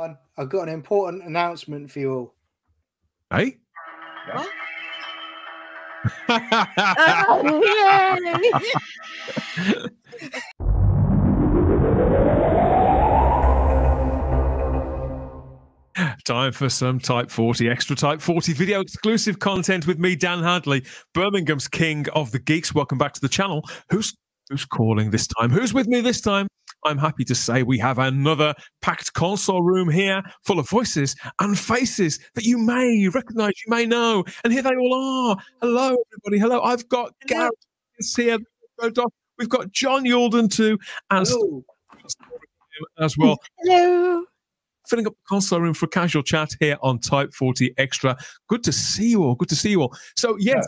on. I've got an important announcement for you all. Hey? What? Oh, yay! Time for some Type 40 Extra Type 40 video exclusive content with me, Dan Hadley, Birmingham's King of the Geeks. Welcome back to the channel. Who's calling this time? Who's with me this time? I'm happy to say we have another packed console room here full of voices and faces that you may recognize, you may know. And here they all are. Hello, everybody. Hello. I've got Gary here. We've got John Yulden too. And hello. As well. Hello. Filling up the console room for a casual chat here on Type 40 Extra. Good to see you all. Good to see you all. So, yes.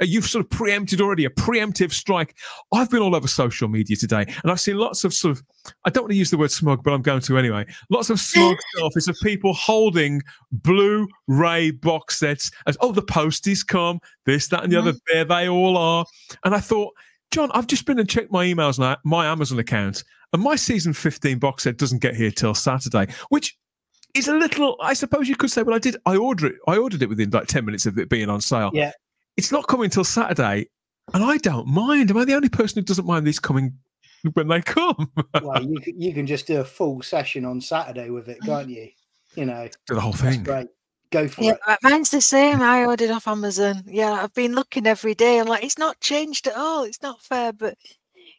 You've sort of preempted already, a preemptive strike. I've been all over social media today, and I've seen lots of sort of, I don't want to use the word smug, but I'm going to anyway, lots of smug selfies of people holding Blu-ray box sets as, oh, the posties come, this, that, and the other. There they all are. And I thought, John, I've just been and checked my emails now, my Amazon account, and my season 15 box set doesn't get here till Saturday, which is a little, I suppose you could say, well, I ordered it within like 10 minutes of it being on sale. Yeah. It's not coming till Saturday, and I don't mind. Am I the only person who doesn't mind these coming when they come? Well, you can just do a full session on Saturday with it, can't you? You know, do the whole thing. Great, go for it. Mine's the same. I ordered off Amazon. Yeah, I've been looking every day. I'm like, it's not changed at all. It's not fair, but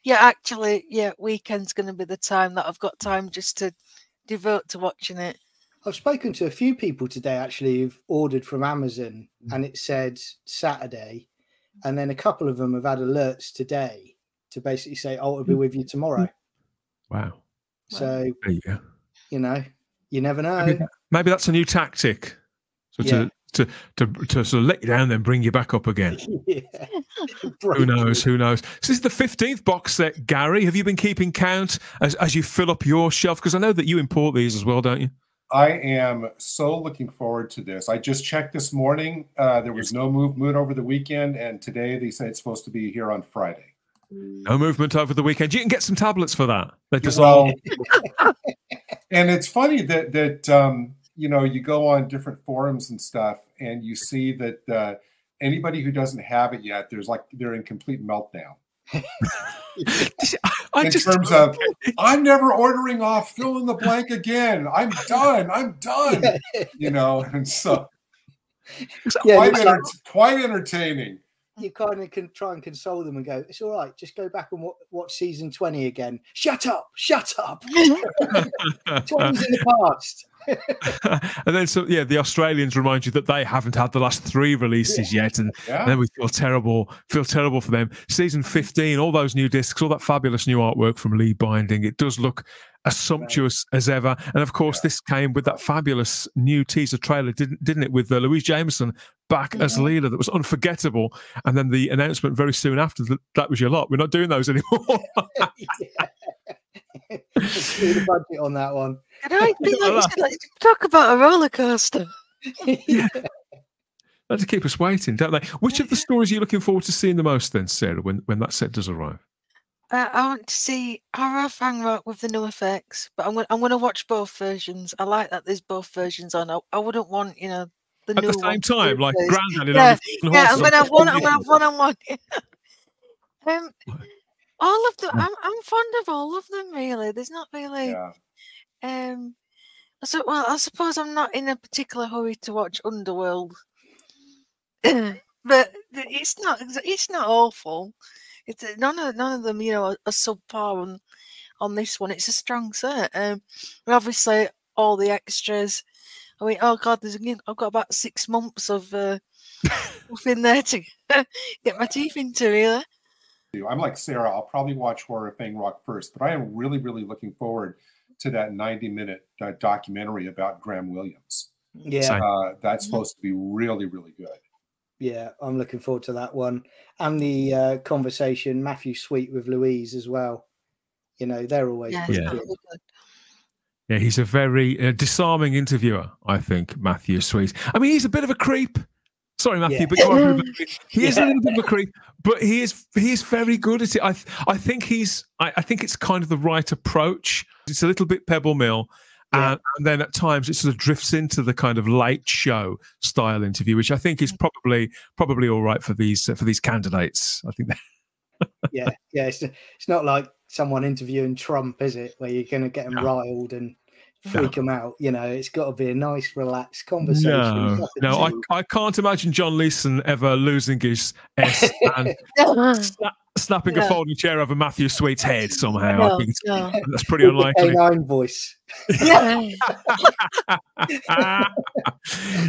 yeah, actually, yeah, weekend's going to be the time that I've got time just to devote to watching it. I've spoken to a few people today, actually, who've ordered from Amazon, and it said Saturday. And then a couple of them have had alerts today to basically say, oh, it'll be with you tomorrow. Wow. So, you know, you never know. Maybe that's a new tactic. So to sort of let you down, then bring you back up again. Yeah. Who knows? Who knows? So this is the 15th box set, Gary. Have you been keeping count as you fill up your shelf? Because I know that you import these as well, don't you? I am so looking forward to this. I just checked this morning. There was no movement over the weekend, and today they say it's supposed to be here on Friday. No movement over the weekend. You can get some tablets for that. And it's funny that you know, you go on different forums and stuff, and you see that anybody who doesn't have it yet, there's like they're in complete meltdown. In terms of, I'm never ordering off fill in the blank again. I'm done. You know, and so quite entertaining. You kind of can try and console them and go, it's all right, just go back and watch season 20 again. Shut up. 20's in the past. And then, so yeah, the Australians remind you that they haven't had the last 3 releases yet, and then we feel terrible for them. Season 15, all those new discs, all that fabulous new artwork from Lee Binding. It does look as sumptuous as ever, and of course, this came with that fabulous new teaser trailer, didn't it? With Louise Jameson back as Leela, that was unforgettable. And then the announcement very soon after that was your lot. We're not doing those anymore. The budget on that one. And I think like, talk about a roller coaster. That'll keep us waiting, don't they? Which of the stories are you looking forward to seeing the most then, Sarah, when that set does arrive? I want to see Horror of Fang Rock with the new effects, but I'm going to watch both versions. I like that there's both versions on. I wouldn't want, you know, the at new the same time, like Grandad in I'm going to have one on one. All of them. I'm fond of all of them, really. There's not really. Well, I suppose I'm not in a particular hurry to watch Underworld, but it's not awful. It's none of them, you know, are subpar on this one. It's a strong set. Obviously all the extras. I mean, oh God, I've got about 6 months of stuff in there to get my teeth into, really. I'm like Sarah. I'll probably watch Horror of Fang Rock first, but I am really, really looking forward to that 90-minute documentary about Graham Williams. Yeah, that's supposed to be really, really good. Yeah, I'm looking forward to that one, and the conversation Matthew Sweet with Louise as well. You know, they're always really good. Yeah, he's a very disarming interviewer, I think, Matthew Sweet. I mean, he's a bit of a creep. Sorry, Matthew, but he is a little bit of a creep, but he is very good at it. I think it's kind of the right approach. It's a little bit Pebble Mill, Yeah. And then at times it sort of drifts into the kind of late show style interview, which I think is probably all right for these candidates. I think. Yeah, yeah. It's not like someone interviewing Trump, is it? Where you're going to get them riled and freak them out. You know, it's got to be a nice, relaxed conversation. No, no, I can't imagine John Leeson ever losing his S and snapping a folding chair over Matthew Sweet's head somehow. No, I think that's pretty unlikely. K9 voice.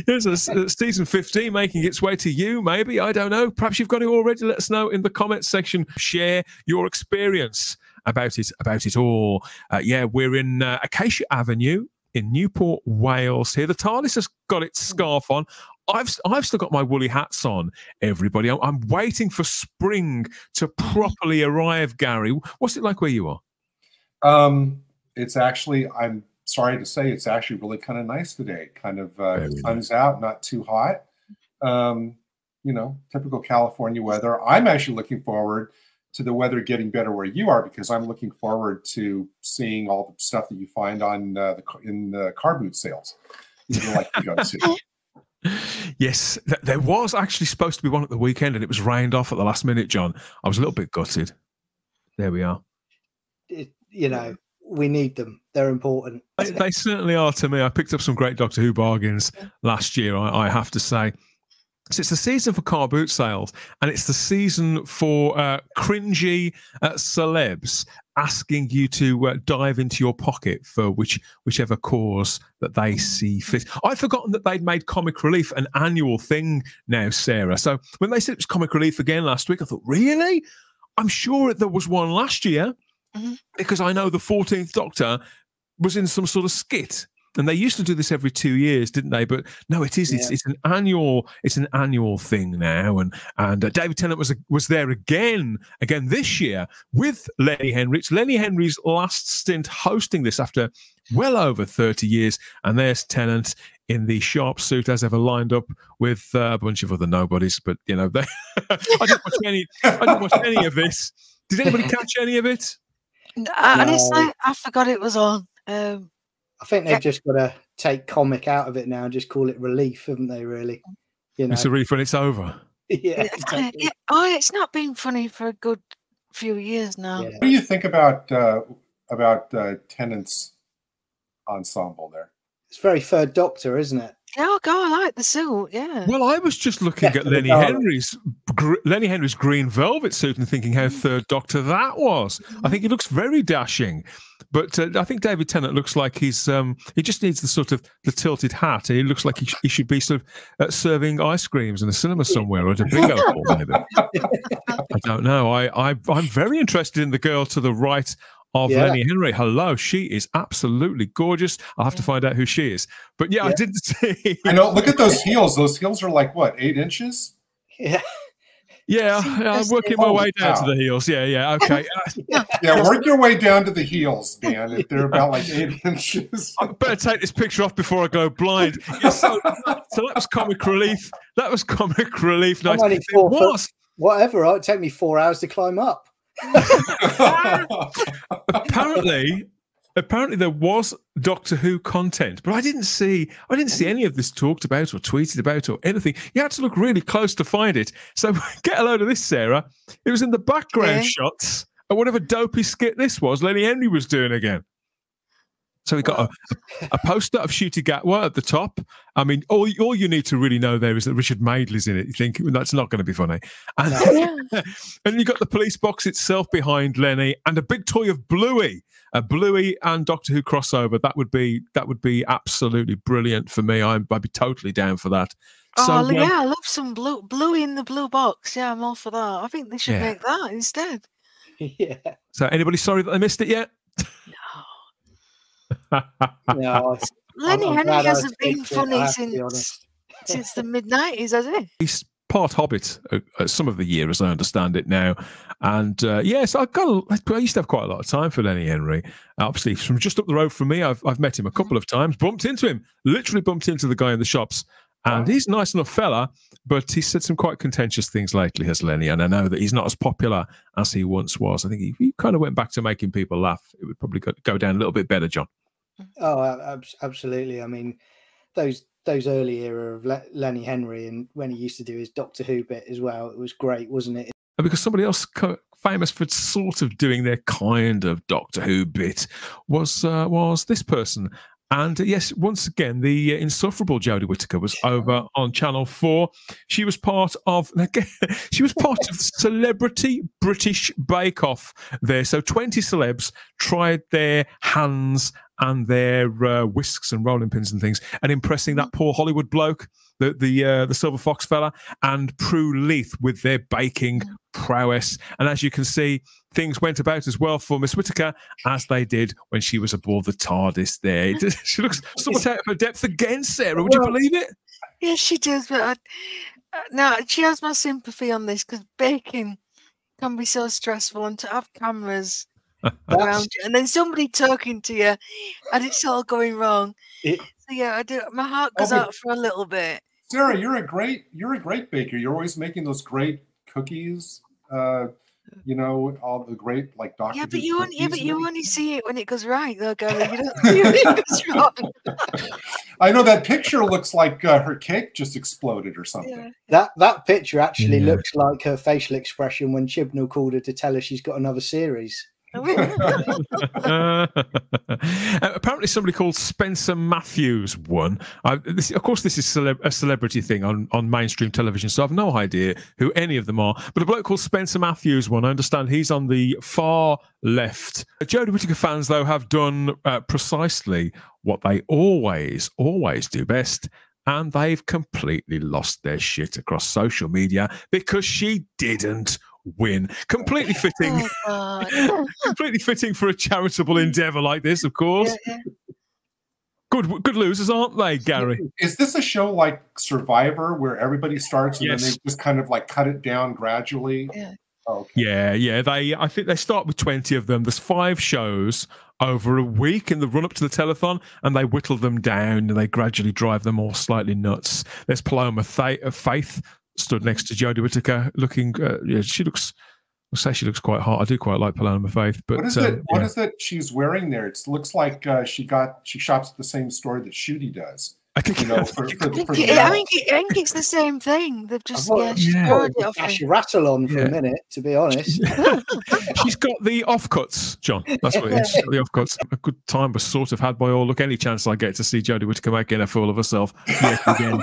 Here's a season 15 making its way to you, maybe. I don't know. Perhaps you've got it already. Let us know in the comments section. Share your experience about it all. Yeah, we're in Acacia Avenue in Newport, Wales here. The TARDIS has got its scarf on. I've still got my woolly hats on, everybody. I'm waiting for spring to properly arrive, Gary. What's it like where you are? It's actually, I'm sorry to say, it's actually really kind of nice today. Kind of sun's out, not too hot. You know, typical California weather. I'm actually looking forward to the weather getting better where you are, because I'm looking forward to seeing all the stuff that you find on in the car boot sales. Like you go to. Yes, there was actually supposed to be one at the weekend, and it was rained off at the last minute, John. I was a little bit gutted. There we are. You know, we need them. They're important. They certainly are to me. I picked up some great Doctor Who bargains last year, I have to say. So it's the season for car boot sales, and it's the season for cringy celebs asking you to dive into your pocket for whichever cause that they see fit. I'd forgotten that they'd made Comic Relief an annual thing now, Sarah. So when they said it was Comic Relief again last week, I thought, really? I'm sure there was one last year, because I know the 14th Doctor was in some sort of skit. And they used to do this every 2 years, didn't they? But no, it is. It's an annual thing now. And David Tennant was there again this year with Lenny Henry. It's Lenny Henry's last stint hosting this after well over 30 years. And there's Tennant in the sharp suit as ever, lined up with a bunch of other nobodies. But you know, I didn't watch any of this. Did anybody catch any of it? No. Honestly, I forgot it was on. I think they've just got to take comic out of it now and just call it relief, haven't they, really? You know? It's a relief when it's over. Yeah, exactly. It's not been funny for a good few years now. Yeah. What do you think about Tennant's ensemble there? It's very Third Doctor, isn't it? Oh, God, I like the suit, yeah. Well, I was just looking at Lenny Henry's green velvet suit and thinking how Third Doctor that was. I think he looks very dashing. But I think David Tennant looks like he's he just needs the sort of the tilted hat. He looks like he should be sort of serving ice creams in a cinema somewhere or at a bingo hall, maybe. I don't know. I'm very interested in the girl to the right of Lenny Henry. Hello, she is absolutely gorgeous. I'll have to find out who she is. But yeah, I didn't see. I know. Look at those heels. Those heels are like what, 8 inches? Yeah. Yeah, I'm working my way down to the heels. Yeah, yeah, okay. Yeah, work your way down to the heels, Dan, if they're about like 8 inches. I better take this picture off before I go blind. Yeah, so that was Comic Relief. That was Comic Relief. Nice. It was. Whatever, it'd take me 4 hours to climb up. Apparently there was Doctor Who content, but I didn't see any of this talked about or tweeted about or anything. You had to look really close to find it. So get a load of this, Sarah. It was in the background shots of whatever dopey skit this was Lenny Henry was doing again. So we got a poster of Ncuti Gatwa at the top. I mean, all you need to really know there is that Richard Madeley's in it. You think, well, that's not going to be funny. And you got the police box itself behind Lenny, and a big toy of Bluey, a Bluey and Doctor Who crossover. That would be absolutely brilliant for me. I'd be totally down for that. So, oh yeah, I love some Bluey in the blue box. Yeah, I'm all for that. I think they should make that instead. Yeah. So anybody sorry that they missed it yet? No, Lenny Henry hasn't been funny since the mid-90s, has he? He's part Hobbit, some of the year, as I understand it now. And yes, I used to have quite a lot of time for Lenny Henry. Obviously, from just up the road from me, I've met him a couple of times, bumped into him, literally bumped into the guy in the shops. And he's a nice enough fella, but he's said some quite contentious things lately, has Lenny? And I know that he's not as popular as he once was. I think he kind of went back to making people laugh. It would probably go down a little bit better, John. Oh, absolutely. I mean, those early era of Lenny Henry, and when he used to do his Doctor Who bit as well, it was great, wasn't it? And because somebody else famous for sort of doing their kind of Doctor Who bit was this person. And yes, once again, the insufferable Jodie Whittaker was over on Channel 4. She was part of Celebrity British Bake Off there. So 20 celebs tried their hands and their whisks and rolling pins and things, and impressing that poor Hollywood bloke, the Silver Fox fella, and Prue Leith with their baking prowess. And as you can see, things went about as well for Miss Whittaker as they did when she was aboard the TARDIS there. She looks somewhat out of her depth again, Sarah. Would you believe it? Yes, she does. But now she has my sympathy on this, because baking can be so stressful, and to have cameras around you, and then somebody talking to you, and it's all going wrong. So yeah, I do. My heart goes out for a little bit. Sarah, you're a great baker. You're always making those great cookies. You know, all the great like Dr. Yeah, but you only see it when it goes right, though, Gary. You don't see it when it goes wrong. I know that picture looks like her cake just exploded or something. Yeah. That picture actually looks like her facial expression when Chibnall called her to tell her she's got another series. Apparently somebody called Spencer Matthews won. Of course, this is a celebrity thing on mainstream television, so I've no idea who any of them are, but a bloke called Spencer Matthews won. I understand he's on the far left. Jodie Whittaker fans, though, have done precisely what they always do best, and they've completely lost their shit across social media, because she didn't win. Completely fitting. Oh, completely fitting for a charitable endeavour like this, of course. Yeah, yeah. Good losers, aren't they, Gary? Is this a show like Survivor where everybody starts and then they just kind of like cut it down gradually? Yeah. Oh, okay. Yeah. I think they start with 20 of them. There's 5 shows over a week in the run-up to the telethon, and they whittle them down, and they gradually drive them all slightly nuts. There's Paloma Faith, stood next to Jodie Whittaker, looking. Yeah, she looks. I'll say she looks quite hot. I do quite like Paloma Faith. But what is it? What is it she's wearing there? It looks like she shops at the same store that Shooty does. I think it's the same thing. They've just she rattle on for a minute, to be honest. She's got the offcuts, John. That's what it is. She's got the offcuts. A good time was sort of had by all. Look, any chance I get to see Jodie Whittaker making a fool of herself yet again.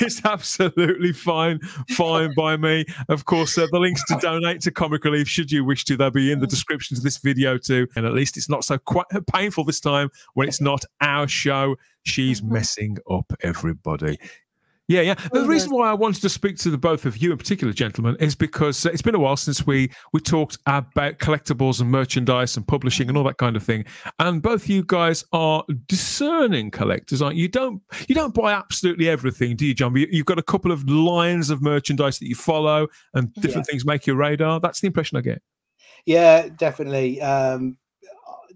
It's absolutely fine by me. Of course, the links to donate to Comic Relief, should you wish to, they'll be in the description to this video too. And at least it's not so quite painful this time when it's not our show. She's messing up everybody. Yeah. The reason why I wanted to speak to the both of you in particular, gentlemen, is because it's been a while since we talked about collectibles and merchandise and publishing and all that kind of thing. And both you guys are discerning collectors, aren't you? You don't buy absolutely everything, do you, John? You've got a couple of lines of merchandise that you follow, and different things make your radar. That's the impression I get. Yeah, definitely.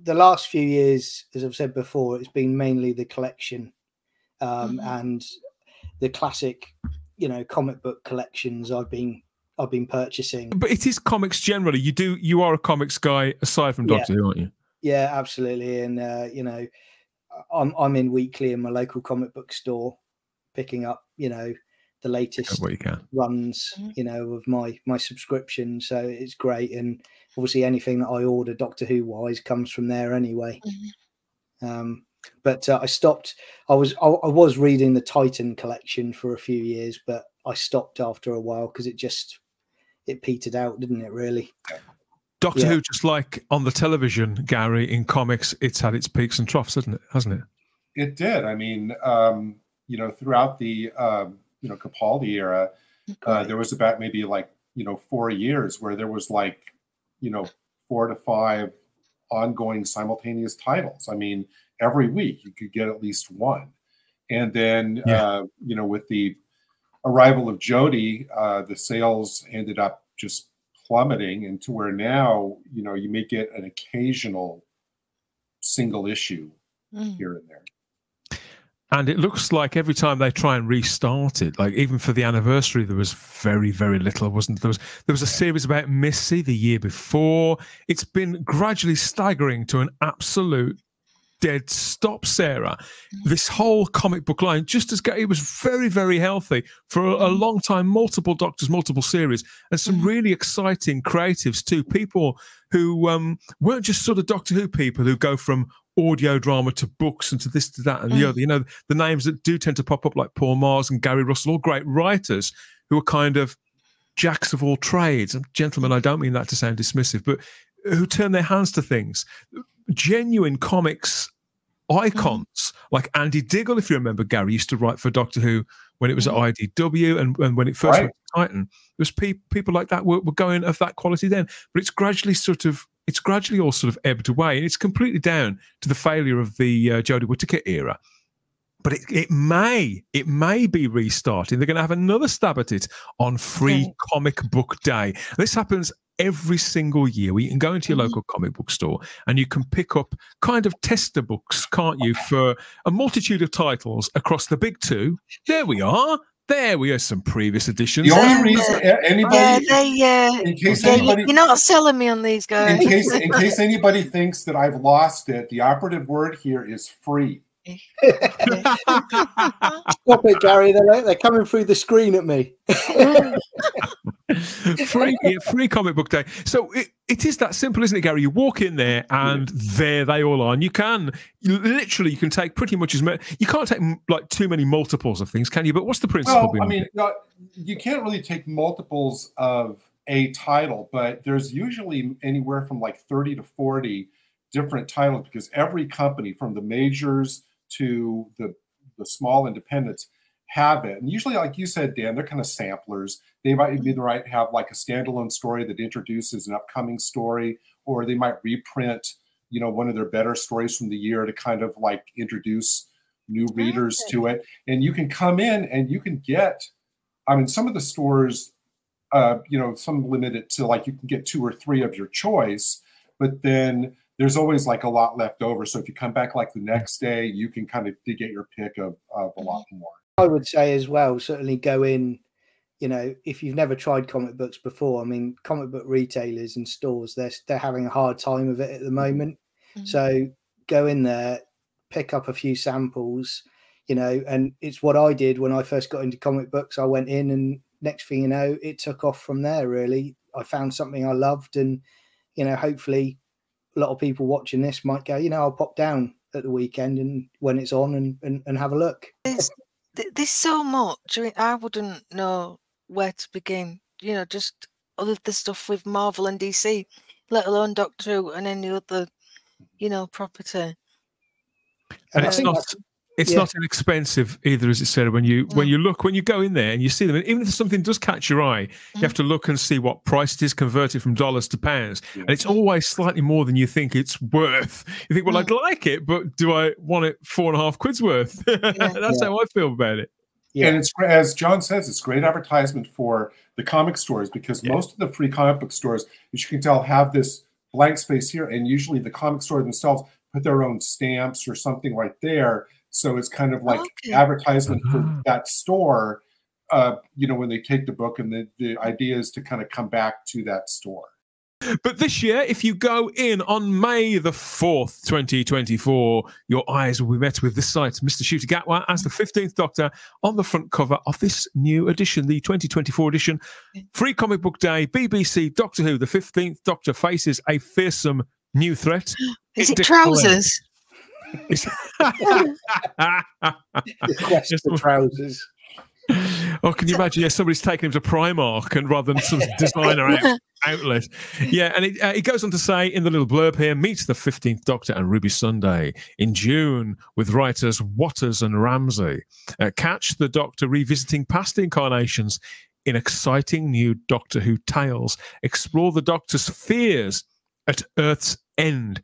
The last few years, as I've said before, it's been mainly the collection and the classic, comic book collections I've been purchasing. But it is comics generally. You are a comics guy aside from Doctor Who, aren't you? Yeah, absolutely. And I'm in weekly in my local comic book store, picking up the latest runs of my subscription. So it's great, and obviously anything that I order Doctor Who wise comes from there anyway. But I stopped. I was reading the Titan collection for a few years, but I stopped after a while because it petered out, didn't it, really? Doctor Who, just like on the television, Gary, in comics, it's had its peaks and troughs, hasn't it? It did. I mean, throughout the Capaldi era, there was about maybe 4 years where there was 4 to 5 ongoing simultaneous titles. I mean, every week you could get at least one. And then, with the arrival of Jodie, the sales ended up just plummeting, and to where now, you may get an occasional single issue here and there. And it looks like every time they try and restart it, like even for the anniversary, there was very, very little, wasn't there? There was a series about Missy the year before. It's been gradually staggering to an absolute dead stop, Sarah. This whole comic book line, just as it was very, very healthy for a long time, multiple doctors, multiple series, and some really exciting creatives too, people who weren't just sort of Doctor Who people who go from audio drama to books and to this, to that, and the other. You know, the names that do tend to pop up like Paul Mars and Gary Russell, all great writers who are kind of jacks of all trades. And gentlemen, I don't mean that to sound dismissive, but who turn their hands to things. Genuine comics icons like Andy Diggle, if you remember, Gary used to write for Doctor Who when it was at IDW and when it first went to Titan. There's people like that were going of that quality then, but it's gradually sort of, it's gradually all sort of ebbed away, and it's completely down to the failure of the Jodie Whittaker era. But it may be restarting. They're going to have another stab at it on Free Comic Book Day. This happens every single year. You can go into your local comic book store and you can pick up kind of tester books, can't you, for a multitude of titles across the big two. There we are. There we are, some previous editions. You're not selling me on these guys. In case anybody thinks that I've lost it, the operative word here is free. Stop it, Gary. They're coming through the screen at me. Free Comic Book Day. So it is that simple, isn't it, Gary? You walk in there and there they all are. And you can, literally, you can take pretty much as many. You can't take like too many multiples of things, can you? But what's the principle? Well, I mean, you can't really take multiples of a title, but there's usually anywhere from like 30 to 40 different titles, because every company, from the majors to the small independents, have it. And usually, like you said, Dan, they're kind of samplers. They might be have like a standalone story that introduces an upcoming story, or they might reprint, you know, one of their better stories from the year to kind of like introduce new readers to it. And you can come in and you can get, I mean, some of the stores, you know, some limit it to like you can get 2 or 3 of your choice, but then there's always like a lot left over. So if you come back like the next day, you can kind of get your pick of a lot more. I would say as well, certainly go in, you know, if you've never tried comic books before. I mean, comic book retailers and stores, they're having a hard time of it at the moment. So go in there, pick up a few samples, you know, and it's what I did when I first got into comic books. I went in and next thing you know, it took off from there, really. I found something I loved, and, you know, hopefully a lot of people watching this might go, you know, I'll pop down at the weekend and when it's on and have a look. There's so much. I mean, I wouldn't know where to begin, you know, just all of the stuff with Marvel and DC, let alone Doctor Who and any other, you know, property. And it's not inexpensive either, as it said. When you go in there and you see them, and even if something does catch your eye, you have to look and see what price it is converted from dollars to pounds. And it's always slightly more than you think it's worth. You think, well, I'd like it, but do I want it 4.5 quid's worth? That's how I feel about it. And it's, as John says, it's great advertisement for the comic stores, because most of the free comic book stores, as you can tell, have this blank space here, and usually the comic store themselves put their own stamps or something right there. So it's kind of like advertisement for that store, you know, when they take the book, and the idea is to kind of come back to that store. But this year, if you go in on May the 4th, 2024, your eyes will be met with this sight, Mr. Ncuti Gatwa as the 15th Doctor on the front cover of this new edition, the 2024 edition. Free Comic Book Day, BBC Doctor Who, the 15th Doctor faces a fearsome new threat. Is it trousers? Just the trousers. Oh, can you imagine? Yeah, somebody's taking him to Primark and rather than some designer outlet. Yeah, and it goes on to say in the little blurb here, meet the 15th Doctor and Ruby Sunday in June with writers Watters and Ramsey. Catch the Doctor revisiting past incarnations in exciting new Doctor Who tales. Explore the Doctor's fears at Earth's End.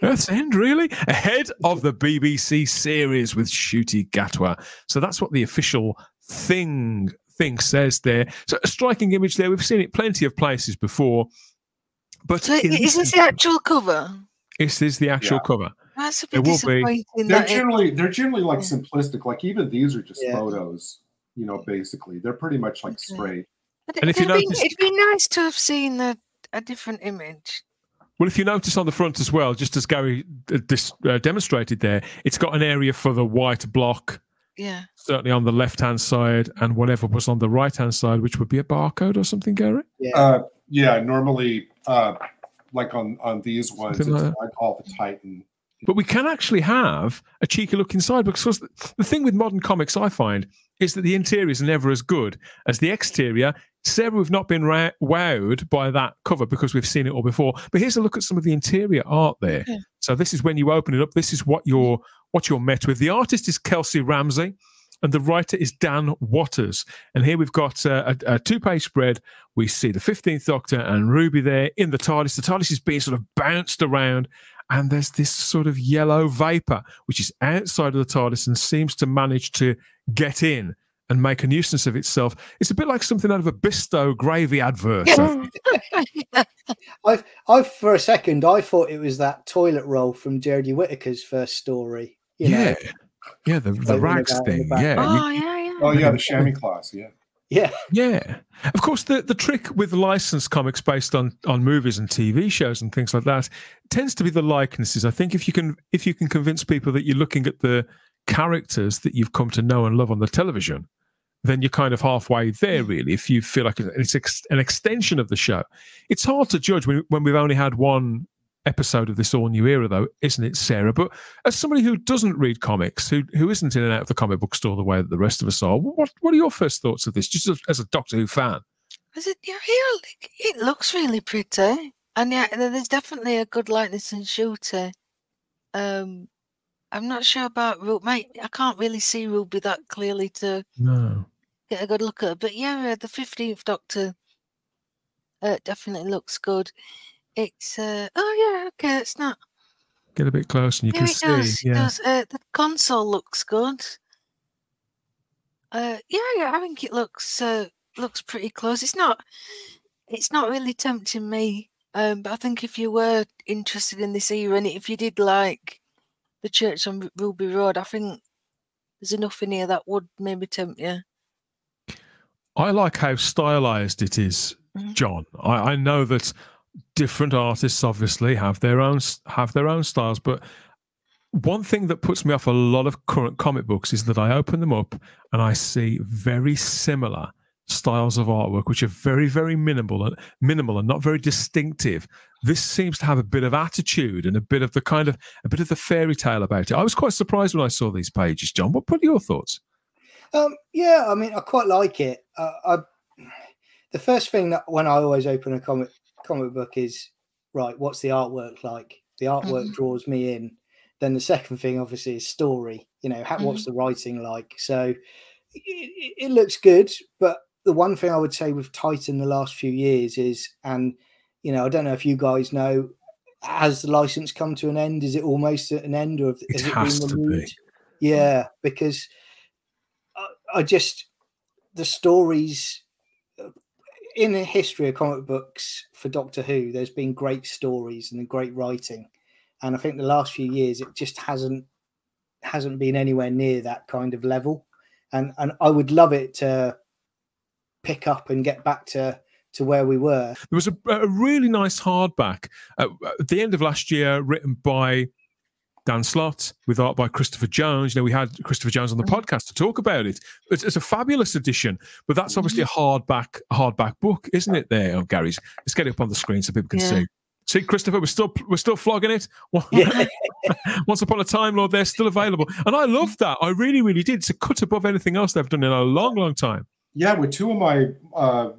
Earth's End, really? Ahead of the BBC series with Ncuti Gatwa. So that's what the official thing says there. So a striking image there. We've seen it plenty of places before. But so is this the actual cover? This is the actual cover. That's a bit disappointing. They're generally like simplistic. Like even these are just photos, you know, basically. They're pretty much like straight. And if you notice, it'd be nice to have seen a different image. Well, if you notice on the front as well, just as Gary demonstrated there, it's got an area for the white block. Yeah. Certainly on the left-hand side, and whatever was on the right-hand side, which would be a barcode or something, Gary? Yeah, yeah, normally, like on these ones, it's like all the Titan. But we can actually have a cheeky look inside, because the thing with modern comics, I find, is that the interior is never as good as the exterior. Sarah, we've not been wowed by that cover because we've seen it all before. But here's a look at some of the interior art there. Okay. So this is when you open it up. This is what you're met with. The artist is Kelsey Ramsey, and the writer is Dan Watters. And here we've got a two-page spread. We see the 15th Doctor and Ruby there in the TARDIS. The TARDIS is being sort of bounced around, and there's this sort of yellow vapor, which is outside of the TARDIS and seems to manage to get in and make a nuisance of itself. It's a bit like something out of a Bisto gravy advert. I for a second, I thought it was that toilet roll from Jodie Whittaker's first story. You know? Yeah. Yeah, the rags thing. Yeah. Oh, yeah, yeah. Oh, yeah, the chamois class, yeah. Yeah. Yeah. Of course, the trick with licensed comics based on movies and TV shows and things like that tends to be the likenesses. I think if you can convince people that you're looking at the characters that you've come to know and love on the television, then you're kind of halfway there, really, if you feel like it's an extension of the show. It's hard to judge when we've only had one episode of this all-new era, though, isn't it, Sarah? But as somebody who doesn't read comics, who isn't in and out of the comic book store the way that the rest of us are, what are your first thoughts of this, just as a Doctor Who fan? It looks really pretty. And yeah, there's definitely a good likeness and shooter. I'm not sure about Ruby. Mate, I can't really see Ruby that clearly to get a good look at her. But yeah, the 15th Doctor definitely looks good. It's oh yeah, okay, it's not. Get a bit close and you can see. Does, yeah, it does. The console looks good. Yeah, yeah, I think it looks pretty close. It's not really tempting me. But I think if you were interested in this era and if you did like The Church on Ruby Road, I think there's enough in here that would maybe tempt you. I like how stylized it is, John. I know that different artists obviously have their own styles, but one thing that puts me off a lot of current comic books is that I open them up and I see very similar styles of artwork, which are very, very minimal and not very distinctive. This seems to have a bit of attitude and a bit of the fairy tale about it. I was quite surprised when I saw these pages, John. What are your thoughts? Yeah, I mean, I quite like it. The first thing that when I always open a comic book is, right, what's the artwork like? The artwork draws me in. Then the second thing, obviously, is story. You know, what's the writing like? So it looks good, but the one thing I would say with Titan the last few years is, and you know, I don't know if you guys know, has the license come to an end? Is it almost at an end, or has it been removed? Yeah, because I just, the stories in the history of comic books for Doctor Who, there's been great stories and great writing, and I think the last few years it just hasn't been anywhere near that kind of level. And I would love it to pick up and get back to where we were. There was a really nice hardback at the end of last year, written by Dan Slott with art by Christopher Jones. You know, we had Christopher Jones on the podcast to talk about it. It's a fabulous edition, but that's obviously a hardback book, isn't it? There, oh, Gary's. Let's get it up on the screen so people can see. See, Christopher, we're still flogging it. Once Upon a Time Lord, they're still available, and I love that. I really, really did. It's a cut above anything else they've done in a long, long time. Yeah, with two of my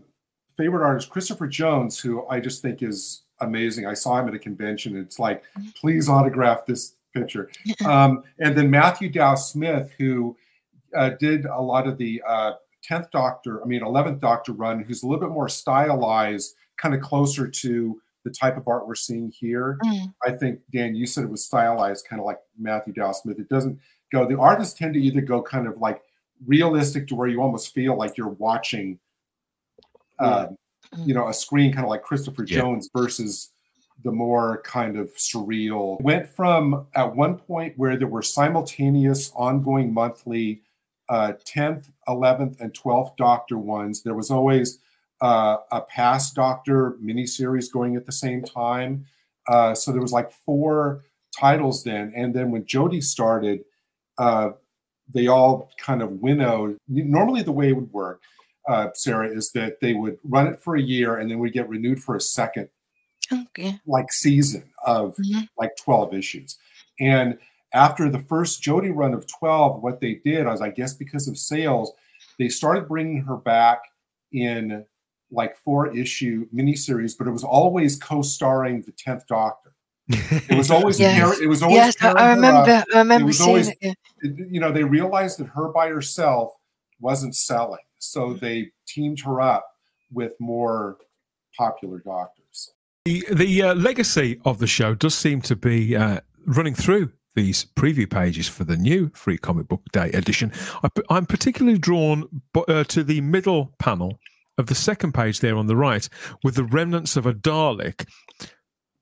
favorite artists, Christopher Jones, who I just think is amazing. I saw him at a convention. It's like, please autograph this picture. And then Matthew Dow Smith, who did a lot of the 10th Doctor, I mean 11th Doctor run, who's a little bit more stylized, kind of closer to the type of art we're seeing here. I think, Dan, you said it was stylized kind of like Matthew Dow Smith. It doesn't go, the artists tend to either go kind of like realistic to where you almost feel like you're watching, you know, a screen, kind of like Christopher Jones, versus the more kind of surreal. Went from at one point where there were simultaneous ongoing monthly 10th, 11th and 12th Doctor ones. There was always a past Doctor miniseries going at the same time. So there was like 4 titles then. And then when Jodie started, they all kind of winnowed. Normally the way it would work, Sarah, is that they would run it for a year and then we'd get renewed for a second like season of like 12 issues. And after the first Jodie run of 12, what they did was, I guess because of sales, they started bringing her back in like 4-issue miniseries, but it was always co-starring the 10th Doctor. It was always, it was always, I remember seeing always, you know, they realized that her by herself wasn't selling. So they teamed her up with more popular doctors. The legacy of the show does seem to be running through these preview pages for the new Free Comic Book Day edition. I'm particularly drawn to the middle panel of the second page there on the right, with the remnants of a Dalek,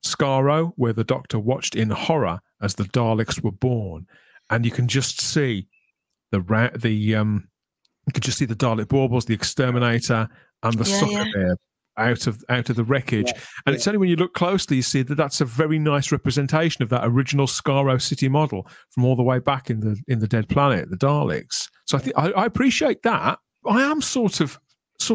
Skaro, where the Doctor watched in horror as the Daleks were born, and you can just see you could just see the Dalek baubles, the exterminator, and the sucker there out of the wreckage. And it's only when you look closely you see that that's a very nice representation of that original Skaro city model from all the way back in the Dead Planet, the Daleks. So I think I appreciate that. I am sort of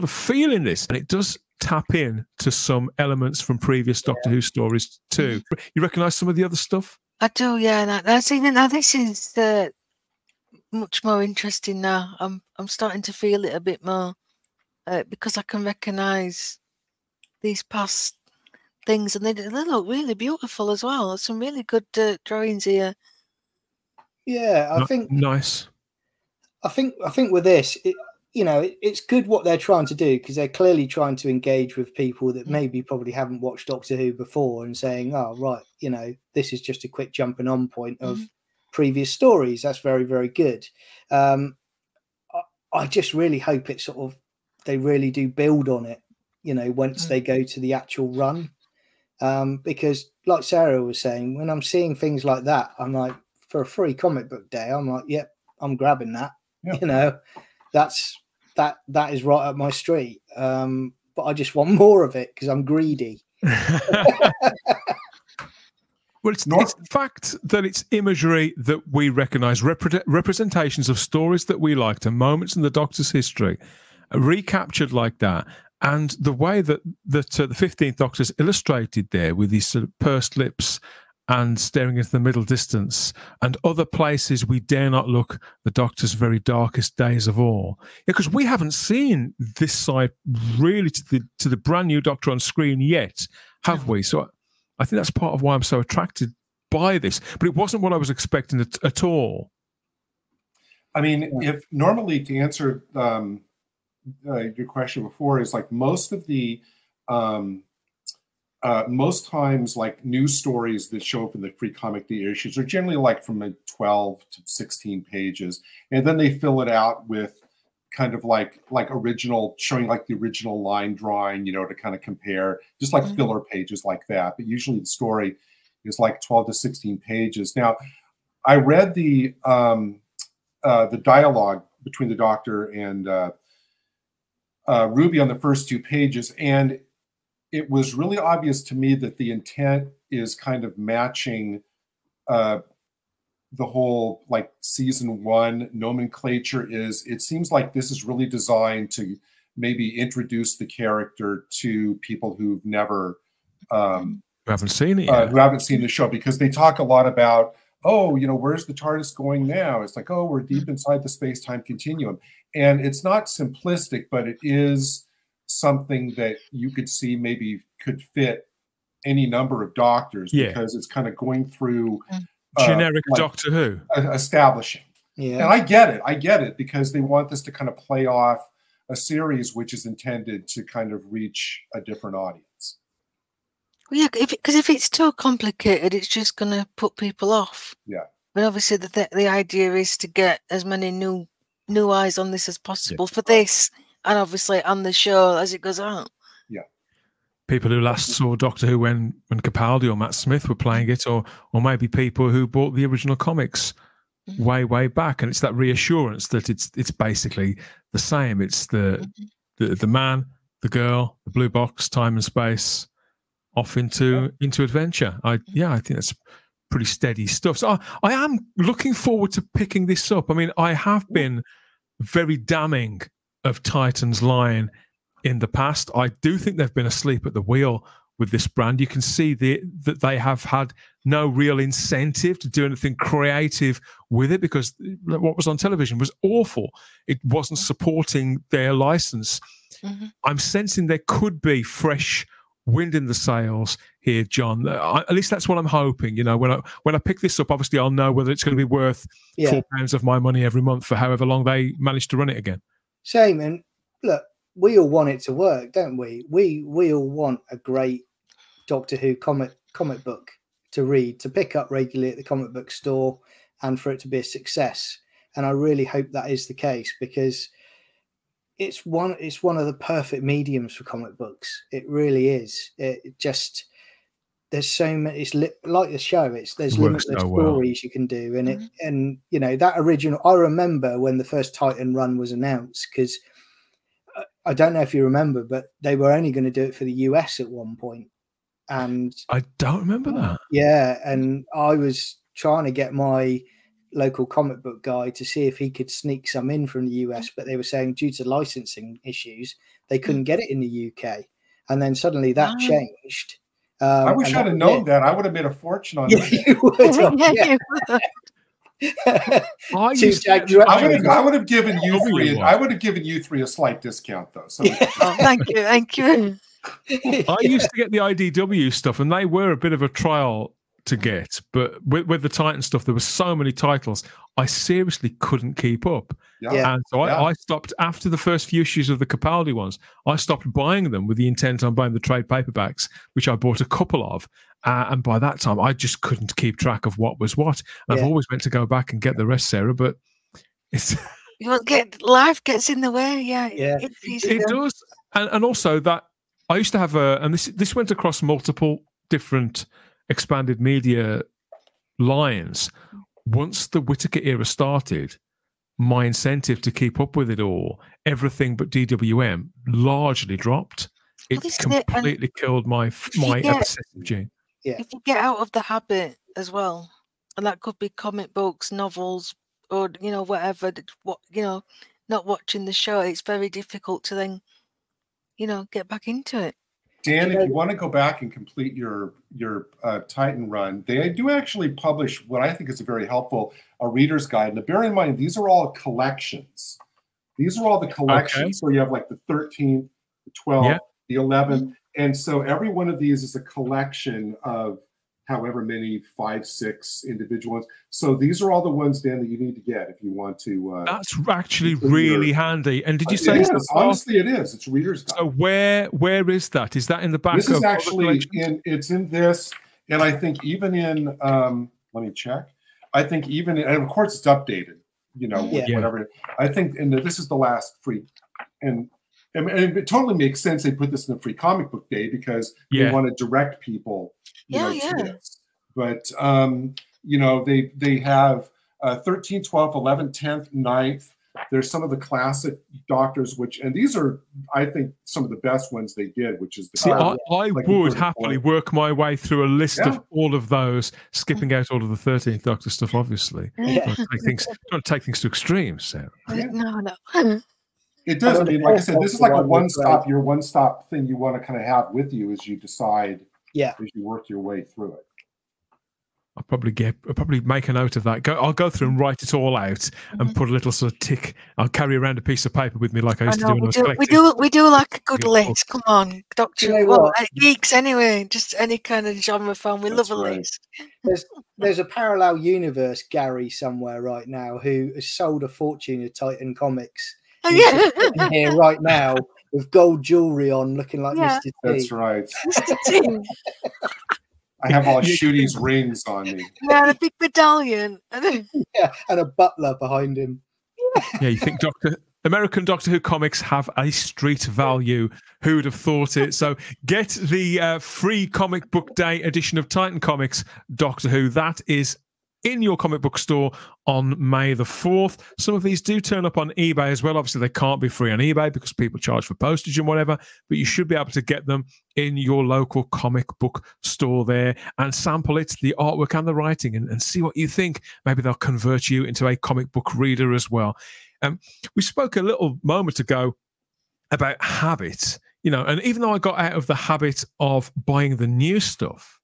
feeling this, and it does tap in to some elements from previous Doctor Who stories too. You recognise some of the other stuff? I do, yeah. And I think now this is much more interesting now. I'm starting to feel it a bit more because I can recognise these past things, and they look really beautiful as well. There's some really good drawings here. Yeah, I think nice. I think with this, you know, it's good what they're trying to do, because they're clearly trying to engage with people that maybe probably haven't watched Doctor Who before and saying, oh, right, you know, this is just a quick jumping on point of previous stories. That's very, very good. I just really hope it sort of, they really do build on it, you know, once they go to the actual run. Because like Sarah was saying, when I'm seeing things like that, I'm like, for a Free Comic Book Day, I'm like, yep, I'm grabbing that, you know. That is right up my street. But I just want more of it because I'm greedy. Well, it's the fact that it's imagery that we recognise, representations of stories that we liked and moments in the Doctor's history, recaptured like that. And the way that the 15th Doctor's illustrated there with these sort of pursed lips and staring into the middle distance, and other places we dare not look, the Doctor's very darkest days of all. Because we haven't seen this side really to the brand new Doctor on screen yet, have we? So I think that's part of why I'm so attracted by this. But it wasn't what I was expecting at all. I mean, if normally to answer your question before is like most of the... most times, like news stories that show up in the Free Comic Day issues are generally like from 12 to 16 pages, and then they fill it out with kind of like original, showing like the original line drawing, you know, to kind of compare, just like filler pages like that. But usually the story is like 12 to 16 pages. Now, I read the dialogue between the Doctor and Ruby on the first 2 pages, and it was really obvious to me that the intent is kind of matching the whole like season 1 nomenclature. It seems like this is really designed to maybe introduce the character to people who've never haven't seen it yet. Who haven't seen the show, because they talk a lot about, oh, you know, where's the TARDIS going now? It's like, oh, we're deep inside the space-time continuum. And it's not simplistic, but it is something that you could see maybe could fit any number of doctors, because it's kind of going through generic like Doctor Who establishing. And I get it, because they want this to kind of play off a series which is intended to kind of reach a different audience. Well, yeah, because if it's too complicated, it's just going to put people off. Yeah, but obviously the idea is to get as many new eyes on this as possible for this. And obviously on the show as it goes on. Yeah. People who last saw Doctor Who when Capaldi or Matt Smith were playing it, or maybe people who bought the original comics way back. And it's that reassurance that it's basically the same. It's the man, the girl, the blue box, time and space, off into adventure. I think that's pretty steady stuff. So I am looking forward to picking this up. I mean, I have been very damning of Titan's line in the past. I do think they've been asleep at the wheel with this brand. You can see that they have had no real incentive to do anything creative with it, because what was on television was awful. It wasn't supporting their license. Mm-hmm. I'm sensing there could be fresh wind in the sails here, John. At least that's what I'm hoping. You know, when I pick this up, obviously I'll know whether it's going to be worth £4 of my money every month for however long they manage to run it again. Shame, and look, we all want it to work, don't we? We all want a great Doctor Who comic book to read, to pick up regularly at the comic book store, and for it to be a success. And I really hope that is the case, because it's one of the perfect mediums for comic books. It really is. It just, there's so many, it's like the show, there's limitless stories you can do. And mm-hmm. And you know, that original, I remember when the first Titan run was announced, because I don't know if you remember, but they were only going to do it for the US at one point. And I don't remember that. Yeah. And I was trying to get my local comic book guy to see if he could sneak some in from the US, but they were saying due to licensing issues, they couldn't get it in the UK. And then suddenly that changed. I wish I'd have known that. I would have made a fortune on it. I would have given you three. I would have given you three a slight discount, though. So oh, thank you, thank you. I used to get the IDW stuff, and they were a bit of a trial to get. But with the Titan stuff, there were so many titles, I seriously couldn't keep up. Yeah. And so I stopped after the first few issues of the Capaldi ones. I stopped buying them with the intent on buying the trade paperbacks, which I bought a couple of. And by that time, I just couldn't keep track of what was what. I've always meant to go back and get the rest, Sarah, but it's life gets in the way. Yeah. It does. And also that I used to have and this went across multiple different expanded media lines. Once the Whittaker era started, my incentive to keep up with it all, everything but DWM, largely dropped. It completely killed my obsessive gene. Yeah. If you get out of the habit as well, and that could be comic books, novels, or whatever. Not watching the show, it's very difficult to then, get back into it. Dan, if you want to go back and complete your Titan run, they do actually publish what I think is a very helpful reader's guide. Now, bear in mind, these are all collections. These are all the collections. Okay. So you have like the 13th, the 12th, the 11th. And so every one of these is a collection of however many, 5, 6 individual ones. So these are all the ones, Dan, that you need to get if you want to. That's actually really handy. And did you say it is? Honestly, it is. It's reader's guide. So where is that? Is that in the back? This is actually in. It's in this, and I think even in. Let me check. I think even in, and of course it's updated. Whatever. I think, and this is the last free and. I mean, it totally makes sense they put this in the Free Comic Book Day because they want to direct people. To this. But, they have 13, 12, 11, 10th, 9th. There's some of the classic Doctors, and these are, I think, some of the best ones they did, which is the... See, I would happily work my way through a list of all of those, skipping out all of the 13th Doctor stuff, obviously. Don't take things to extremes, Sarah. No. It does. I mean, like I said, this is like a one-stop, your one-stop thing you want to kind of have with you as you decide, as you work your way through it. I'll probably make a note of that. I'll go through and write it all out and put a little sort of tick. I'll carry around a piece of paper with me like I used to do when I was collecting. We do like a good list. Come on, Doctor. Geeks anyway, just any kind of genre fan. We love a list. There's a parallel universe Gary somewhere right now who has sold a fortune of Titan comics. Sitting here right now with gold jewelry on, looking like Mr. T. That's right. Mr. T. I have all Shooty's rings on me. Yeah, a big medallion. And a butler behind him. Yeah, you think American Doctor Who comics have a street value? Who would have thought it? So get the Free Comic Book Day edition of Titan Comics Doctor Who. That is in your comic book store on May the 4th. Some of these do turn up on eBay as well. Obviously, they can't be free on eBay because people charge for postage and whatever, but you should be able to get them in your local comic book store there and sample it, the artwork and the writing, and see what you think. Maybe they'll convert you into a comic book reader as well. We spoke a little moment ago about habit, you know, and even though I got out of the habit of buying the new stuff,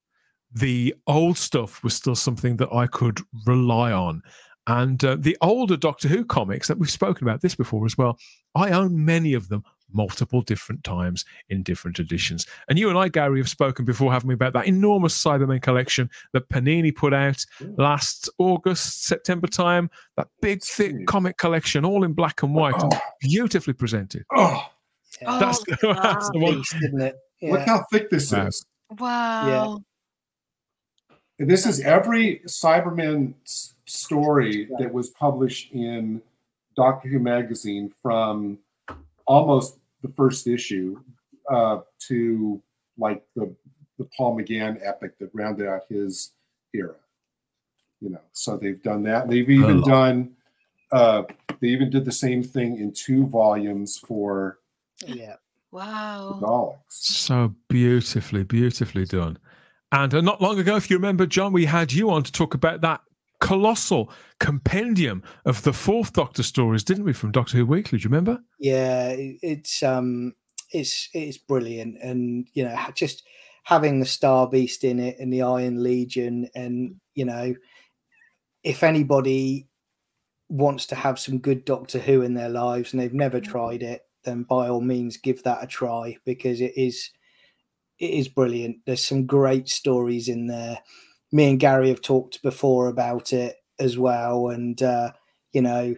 the old stuff was still something that I could rely on. And the older Doctor Who comics that we've spoken about this before as well, I own many of them multiple different times in different editions. And you and I, Gary, have spoken before, haven't we, about that enormous Cybermen collection that Panini put out last August, September time, that big, thick comic collection, all in black and white, and beautifully presented. Oh, yeah. That's the one. Isn't it? Yeah. Look how thick this is. Wow. Yeah. This is every Cyberman story that was published in Doctor Who magazine from almost the first issue to like the Paul McGann epic that rounded out his era. You know, so they've done that. They've even done they even did the same thing in 2 volumes for the Daleks. So beautifully done. And not long ago, if you remember, John, we had you on to talk about that colossal compendium of the 4th Doctor stories, didn't we, from Doctor Who Weekly? Do you remember? Yeah, it's brilliant, and you know, just having the Star Beast in it and the Iron Legion, and you know, if anybody wants to have some good Doctor Who in their lives and they've never tried it, then by all means give that a try, because it is. It is brilliant. There's some great stories in there. Me and Gary have talked before about it as well. And, you know,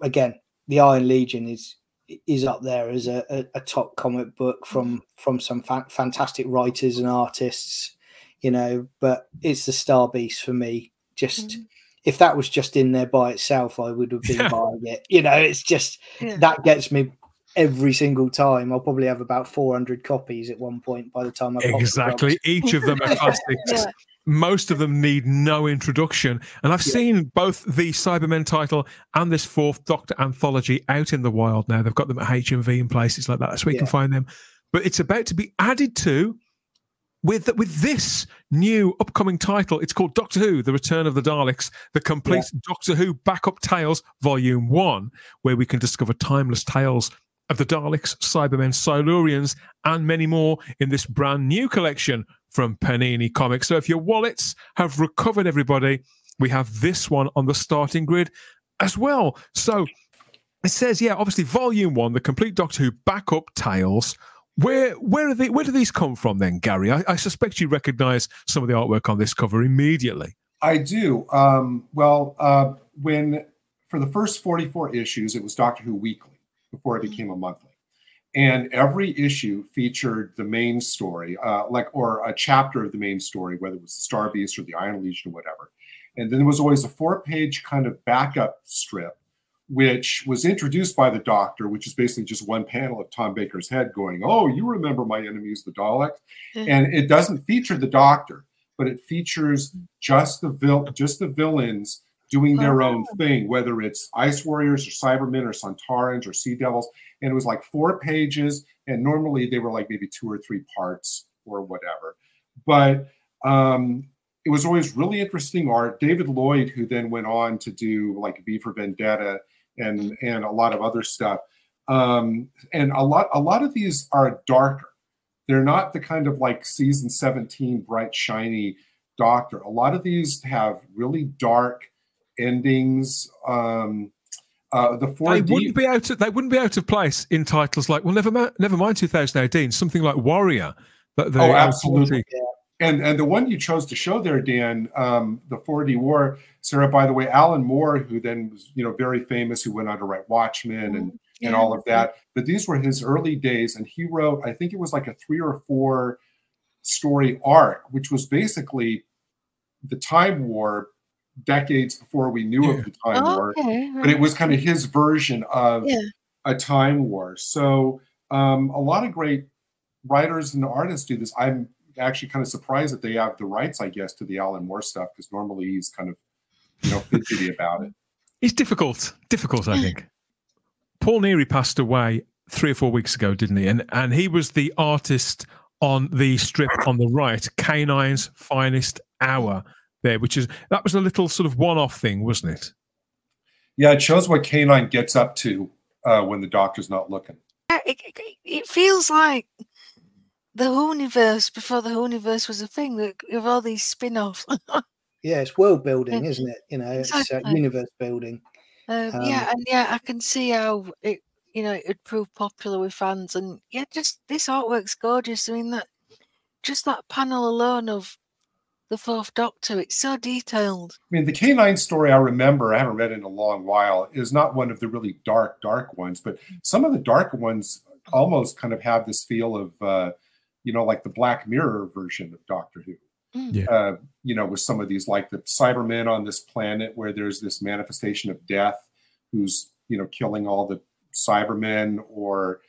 again, the Iron Legion is up there as a top comic book from some fantastic writers and artists, you know, but it's the Star Beast for me. Just if that was just in there by itself, I would have been buying it. You know, it's just that gets me every single time. I'll probably have about 400 copies at one point by the time I exactly each of them are classics. Most of them need no introduction, and I've seen both the Cybermen title and this 4th Doctor anthology out in the wild now. They've got them at HMV and places like that, so we can find them, but it's about to be added to with this new upcoming title. It's called Doctor Who, The Return of the Daleks, the complete Doctor Who Backup Tales Volume 1, where we can discover timeless tales of the Daleks, Cybermen, Silurians, and many more in this brand new collection from Panini Comics. So if your wallets have recovered, everybody, we have this one on the starting grid as well. So it says, yeah, obviously Volume 1, the complete Doctor Who Backup Tales. Where do these come from then, Gary? I suspect you recognise some of the artwork on this cover immediately. I do. When for the first 44 issues, it was Doctor Who Weekly, before it became a monthly, and every issue featured the main story, or a chapter of the main story, whether it was the Star Beast or the Iron Legion or whatever. And then there was always a 4-page kind of backup strip, which was introduced by the Doctor, which is basically just one panel of Tom Baker's head going, "Oh, you remember my enemies, the Daleks," and it doesn't feature the Doctor, but it features just the villains doing their own thing, whether it's Ice Warriors or Cybermen or Santarans or Sea Devils. And it was like 4 pages, and normally they were like maybe 2 or 3 parts or whatever. But it was always really interesting art. David Lloyd, who then went on to do like V for Vendetta and a lot of other stuff. And a lot of these are darker. They're not the kind of like season 17 bright, shiny Doctor. A lot of these have really dark endings. They wouldn't be out of place in titles like, well, never mind 2018, something like Warrior. Oh, absolutely. And the one you chose to show there, Dan, the 4D War, Sarah, by the way, Alan Moore, who then was, you know, very famous, who went on to write Watchmen and all of that. But these were his early days, and he wrote, I think it was like a 3 or 4 story arc, which was basically the Time War decades before we knew of the Time War, but it was kind of his version of a Time War. So a lot of great writers and artists do this. I'm actually kind of surprised that they have the rights, I guess, to the Alan Moore stuff, because normally he's kind of, you know, fidgety about it. It's difficult. Difficult, I think. Paul Neary passed away 3 or 4 weeks ago, didn't he? And he was the artist on the strip on the right, Canine's Finest Hour there, which is, that was a little sort of one-off thing, wasn't it? Yeah, it shows what Canine gets up to when the doctor's not looking. It feels like the Hooniverse before the Hooniverse was a thing, with all these spin-offs. Yeah, it's world building, isn't it? You know, exactly. It's universe building. Yeah, and yeah, I can see how it, you know, it would prove popular with fans, and yeah, just this artwork's gorgeous. I mean, that just that panel alone of the Fourth Doctor, it's so detailed. I mean, the Canine story I remember, I haven't read in a long while, is not one of the really dark, dark ones, but some of the dark ones almost kind of have this feel of, you know, like the Black Mirror version of Doctor Who. Yeah. You know, with some of these, like the Cybermen on this planet where there's this manifestation of death who's, you know, killing all the Cybermen, or,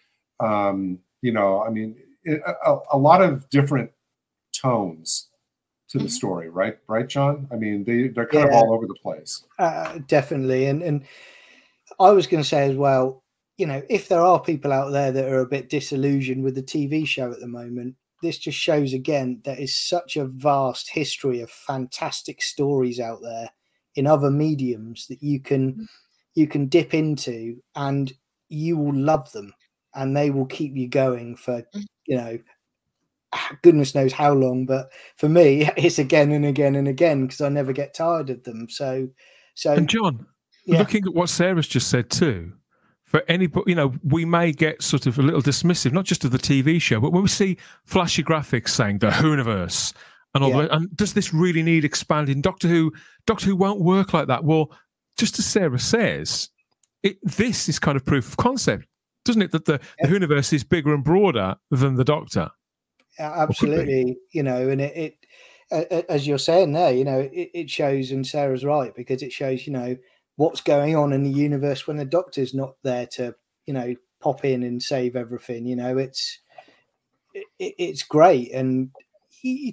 you know, I mean, a lot of different tones to the story, right? Right, John? I mean, they're kind of all over the place. Definitely. And I was going to say as well, you know, if there are people out there that are a bit disillusioned with the TV show at the moment, this just shows again there is such a vast history of fantastic stories out there in other mediums that you can dip into, and you will love them, and they will keep you going for, you know, goodness knows how long. But for me, it's again and again and again, because I never get tired of them. So and John, looking at what Sarah's just said too, for anybody, you know, we may get sort of a little dismissive, not just of the TV show, but when we see flashy graphics saying the Hooniverse and all that, and does this really need expanding? Doctor Who won't work like that. Well, just as Sarah says, this is kind of proof of concept, doesn't it? That the Hooniverse is bigger and broader than the Doctor. Absolutely, you know, and it as you're saying there, you know, it shows, and Sarah's right, because it shows, you know, what's going on in the universe when the Doctor's not there to, you know, pop in and save everything. You know, it's great, and you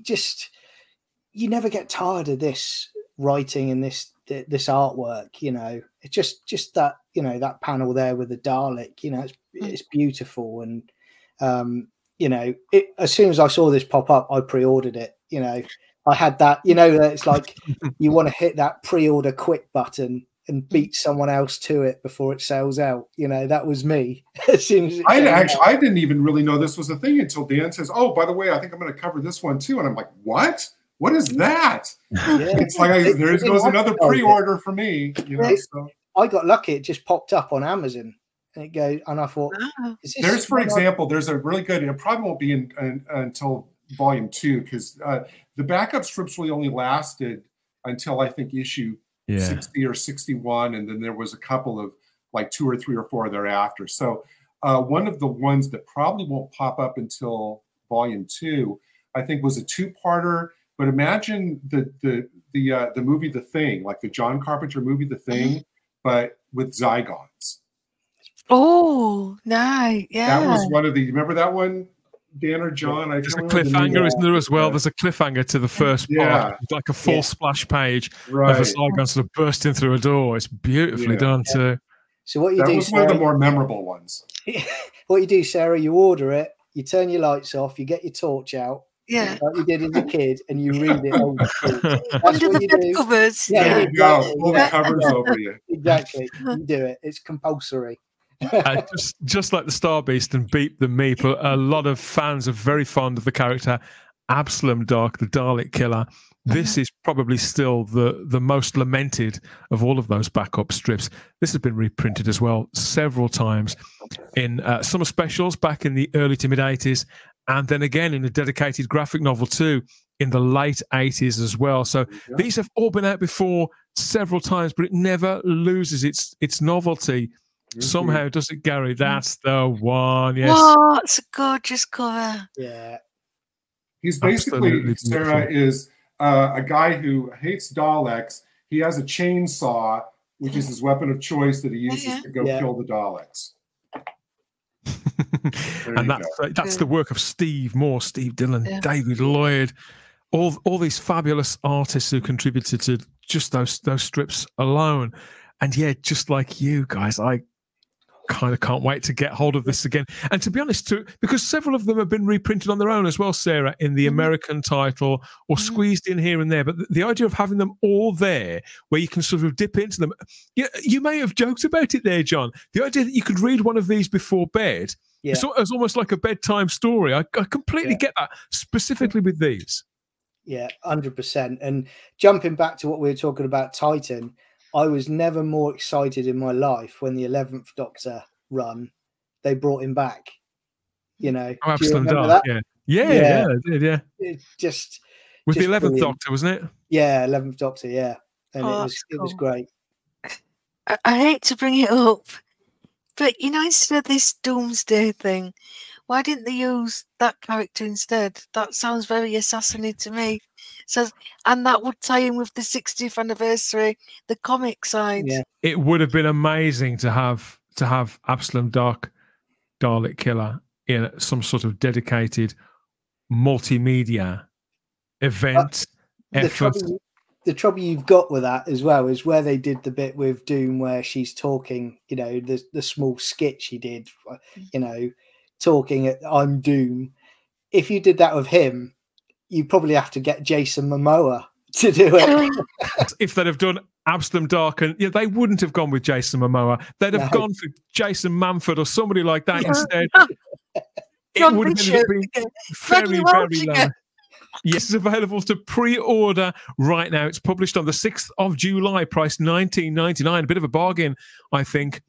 never get tired of this writing and this artwork. You know, it's just that, you know, that panel there with the Dalek. You know, it's beautiful, and you know, as soon as I saw this pop up, I pre-ordered it. You know, I had that. You know, it's like you want to hit that pre-order quick button and beat someone else to it before it sells out. You know, that was me. As soon as I didn't even really know this was a thing until Dan says, "Oh, by the way, I think I'm going to cover this one too." And I'm like, "What? What is that?" Yeah. It's like there goes another pre-order for me. You know, so. I got lucky; it just popped up on Amazon. And it goes, and I thought, there's, for example, there's a really good. It probably won't be in until Volume 2, because the backup strips really only lasted until I think issue 60 or 61, and then there was a couple of like 2 or 3 or 4 thereafter. So one of the ones that probably won't pop up until Volume 2, I think, was a 2-parter. But imagine the movie The Thing, like the John Carpenter movie The Thing, but with Zygons. Oh, nice. Yeah. That was one of the, remember that one, Dan or John? There's a cliffhanger, isn't there, as well? Yeah. There's a cliffhanger to the first part. It's like a full splash page of a Zygon sort of bursting through a door. It's beautifully done too. So what you do, was Sarah, one of the more memorable ones. What you do, Sarah, you order it, you turn your lights off, you get your torch out, like you did as a kid, and you read it on under the bed covers. There you go. Pull the covers over you. Exactly. You do it. It's compulsory. Just like the Star Beast and Beep the Meep, a lot of fans are very fond of the character Absalom Dark, the Dalek killer. This is probably still the most lamented of all of those backup strips. This has been reprinted as well several times in summer specials back in the early to mid 80s, and then again in a dedicated graphic novel too in the late 80s as well. So these have all been out before several times, but it never loses its novelty. Somehow, does it, Gary? That's the one. Yes. Oh, it's a gorgeous cover. Yeah. He's basically, absolutely, Sarah is a guy who hates Daleks. He has a chainsaw, which is his weapon of choice that he uses to go kill the Daleks. And that's the work of Steve Moore, Steve Dillon, David Lloyd, all these fabulous artists who contributed to just those strips alone. And yeah, just like you guys, I kind of can't wait to get hold of this again. And to be honest, because several of them have been reprinted on their own as well, Sarah, in the American title or squeezed in here and there. But the idea of having them all there, where you can sort of dip into them, you may have joked about it there, John. The idea that you could read one of these before bed, it's almost like a bedtime story. I completely get that, specifically with these. Yeah, 100%. And jumping back to what we were talking about, Titan, I was never more excited in my life when the 11th Doctor run, they brought him back. You know, Absalom Dark. Yeah, it's just with the 11th Doctor, wasn't it? Yeah, 11th Doctor. Yeah, and it was great. I hate to bring it up, but you know, instead of this Doomsday thing, why didn't they use that character instead? That sounds very assassiny to me. So, and that would tie in with the 60th anniversary, the comic side. Yeah. It would have been amazing to have Absalom Dark, Dalek Killer, in some sort of dedicated multimedia event. The trouble you've got with that as well is where they did the bit with Doom where she's talking. You know, the small skit she did. You know, talking at "I'm Doom." If you did that with him, you probably have to get Jason Momoa to do it. If they'd have done Absalom Dark, and they wouldn't have gone with Jason Momoa. They'd have gone for Jason Manford or somebody like that instead. It would have been very, very low. Yes, it's available to pre-order right now. It's published on the 6th of July, price $19.99. A bit of a bargain, I think.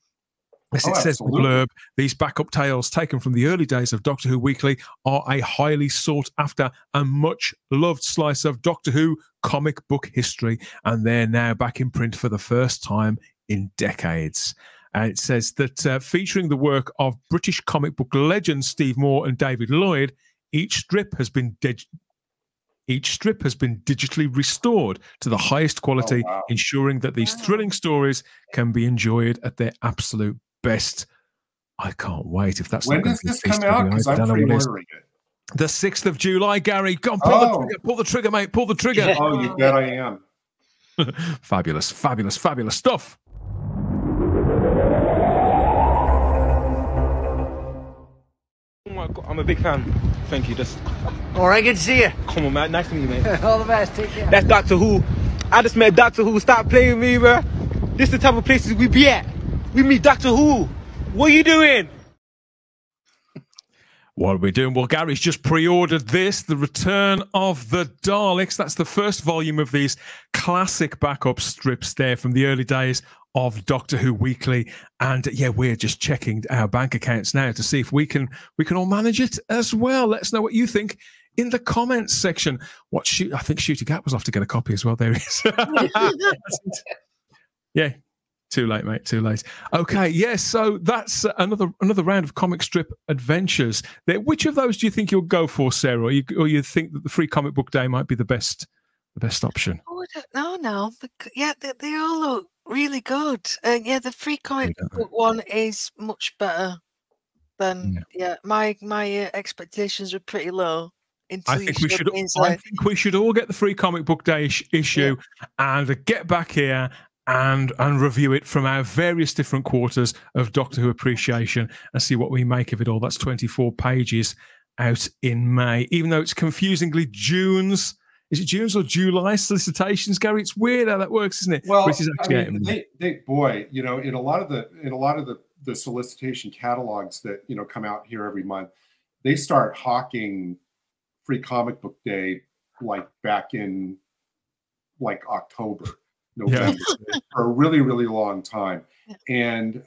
As it says in the blurb, these backup tales taken from the early days of Doctor Who Weekly are a highly sought after and much loved slice of Doctor Who comic book history, and they're now back in print for the first time in decades. And it says that featuring the work of British comic book legends Steve Moore and David Lloyd, each strip has been digitally restored to the highest quality, ensuring that these thrilling stories can be enjoyed at their absolute best. I can't wait. If that's when does this come out? Because I'm pre-ordering it. The 6th of July, Gary. Go on, pull the trigger, mate. Pull the trigger. Yeah. Oh, you bet I am. Fabulous, fabulous, fabulous stuff. I'm a big fan. Thank you. Just all right. Good to see you. Come on, man. Nice to meet you, mate. All the best. Take care. That's Doctor Who. I just met Doctor Who. Stop playing with me, bro. This is the type of places we be at. We meet Doctor Who. What are you doing? What are we doing? Well, Gary's just pre-ordered this, The Return of the Daleks. That's the first volume of these classic backup strips there from the early days of Doctor Who Weekly. And yeah, we're just checking our bank accounts now to see if we can all manage it as well. Let us know what you think in the comments section. I think Ncuti Gatwa was off to get a copy as well. There he is. Yeah. Too late, mate. Too late. Okay, yes. Yeah, so that's another round of comic strip adventures. Which of those do you think you'll go for, Sarah? Or you think that the Free Comic Book Day might be the best option? Oh, I don't know. No, yeah, they all look really good. Yeah, the Free Comic Book one is much better than my expectations were pretty low. I think we should all get the Free Comic Book Day issue and get back here and review it from our various different quarters of Doctor Who appreciation and see what we make of it all. That's 24 pages out in May, even though it's confusingly June's. Is it June's or July solicitations, Gary? It's weird how that works, isn't it? Well, boy, you know, in a lot of the solicitation catalogs that, you know, come out here every month, they start hawking Free Comic Book Day like back in like October. November for a really, really long time. And